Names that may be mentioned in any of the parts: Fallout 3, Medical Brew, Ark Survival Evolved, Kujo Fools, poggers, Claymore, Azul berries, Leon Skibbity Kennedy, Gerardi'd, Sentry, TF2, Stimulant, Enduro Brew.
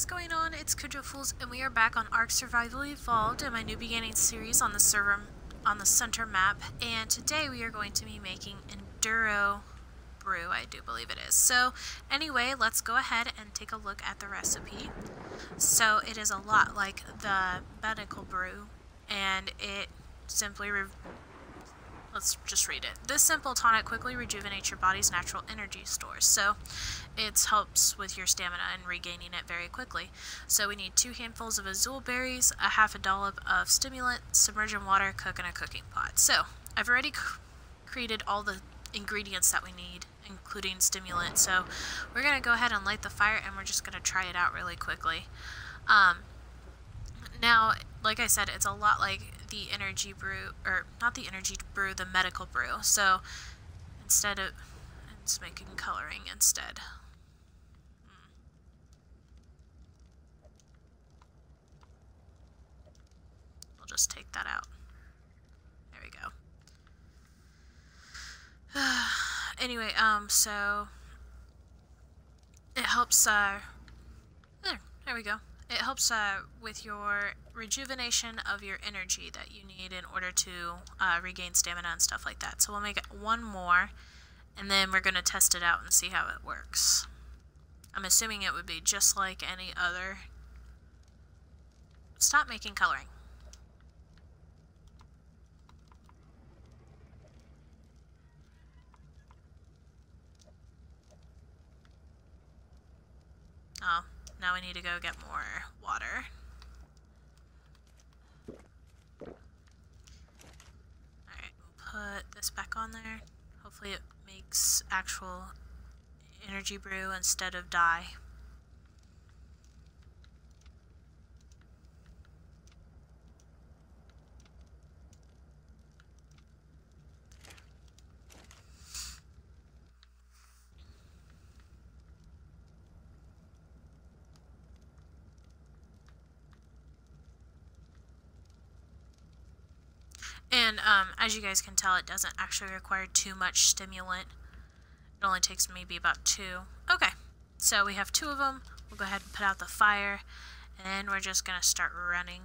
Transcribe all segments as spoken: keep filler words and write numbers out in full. is going on? It's Kujo Fools, and we are back on Ark Survival Evolved and my New Beginnings series on the server, on the center map. And today we are going to be making Enduro Brew, I do believe it is. So anyway, let's go ahead and take a look at the recipe. So it is a lot like the Medical Brew, and it simply re Let's just read it. This simple tonic quickly rejuvenates your body's natural energy stores, so it helps with your stamina and regaining it very quickly. So we need two handfuls of azul berries, a half a dollop of stimulant, submerge in water, cook in a cooking pot. So I've already created all the ingredients that we need, including stimulant. So we're going to go ahead and light the fire, and we're just going to try it out really quickly. Um, now, like I said, it's a lot like the energy brew, or not the energy brew, the medical brew. So instead of, it's making coloring instead. Hmm. We'll just take that out. There we go. Anyway, um, so it helps, uh, there, there we go. It helps uh, with your rejuvenation of your energy that you need in order to uh, regain stamina and stuff like that. So we'll make one more, and then we're going to test it out and see how it works. I'm assuming it would be just like any other. Stop making coloring. Oh. Now we need to go get more water. Alright, we'll put this back on there. Hopefully it makes actual energy brew instead of dye. And um, as you guys can tell, it doesn't actually require too much stimulant. It only takes maybe about two. Okay, so we have two of them. We'll go ahead and put out the fire, and we're just gonna start running.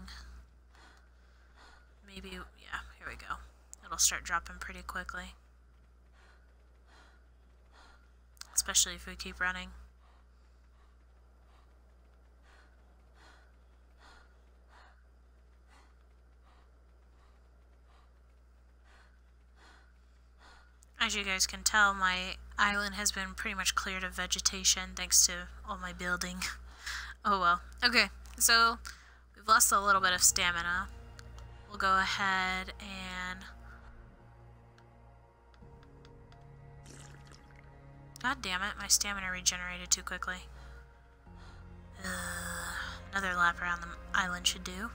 Maybe, yeah, here we go. It'll start dropping pretty quickly, especially if we keep running. As you guys can tell, my island has been pretty much cleared of vegetation thanks to all my building. Oh well. Okay, so we've lost a little bit of stamina. We'll go ahead and... God damn it, my stamina regenerated too quickly. Ugh, another lap around the island should do.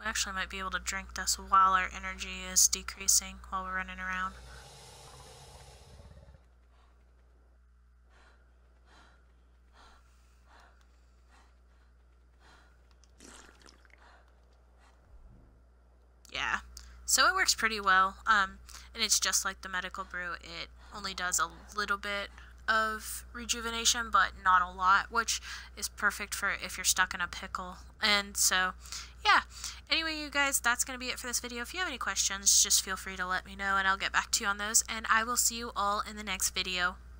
We actually might be able to drink this while our energy is decreasing while we're running around. Yeah, so it works pretty well, um, and it's just like the medical brew. It only does a little bit of rejuvenation, but not a lot, which is perfect for if you're stuck in a pickle. And so yeah, anyway you guys, that's going to be it for this video. If you have any questions, just feel free to let me know and I'll get back to you on those, and I will see you all in the next video.